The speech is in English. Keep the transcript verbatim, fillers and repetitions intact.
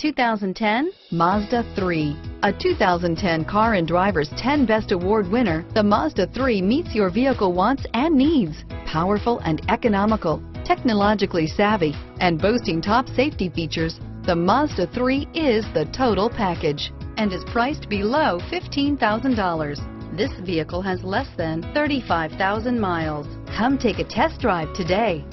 two thousand ten Mazda three. A two thousand ten Car and Driver's ten Best Award winner, the Mazda three meets your vehicle wants and needs. Powerful and economical, technologically savvy, and boasting top safety features, the Mazda three is the total package and is priced below fifteen thousand dollars. This vehicle has less than thirty-five thousand miles. Come take a test drive today.